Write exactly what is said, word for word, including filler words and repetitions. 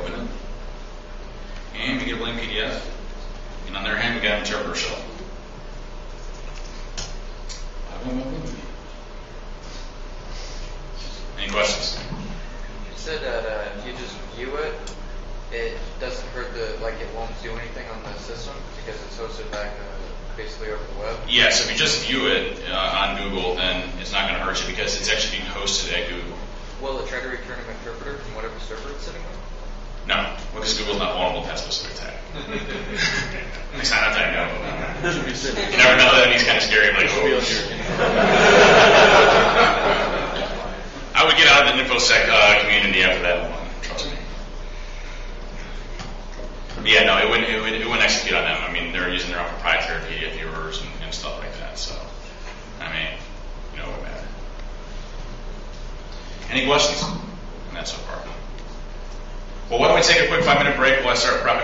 open it, and we get a blank P D F, and on their hand we got an interpreter shell. Any questions? You said that uh, if you just view it, it doesn't hurt the, like it won't do anything on the system because it's hosted back uh, basically over the web? Yeah, so if you just view it uh, on Google, then it's not going to hurt you because it's actually being hosted at Google. Will it try to return an interpreter from whatever server it's sitting on? No, because Google's not vulnerable to that specific attack. At least not that I know. You never know, that he's kind of scary. Like, oh. I would get out of the InfoSec uh, community after that one, trust me. But yeah, no, it wouldn't, it, would, it wouldn't execute on them. I mean, they're using their own proprietary P D F viewers and, and stuff like that. So, I mean, you know, it wouldn't matter. Any questions on that so far? Well, why don't we take a quick five minute break while I start prepping.